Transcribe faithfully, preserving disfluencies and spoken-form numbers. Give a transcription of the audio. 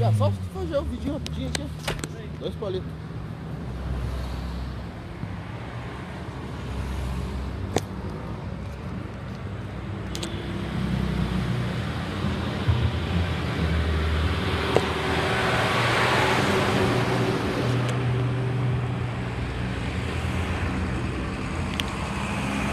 Já só fazer o um vidinho rapidinho aqui. Dois palitos.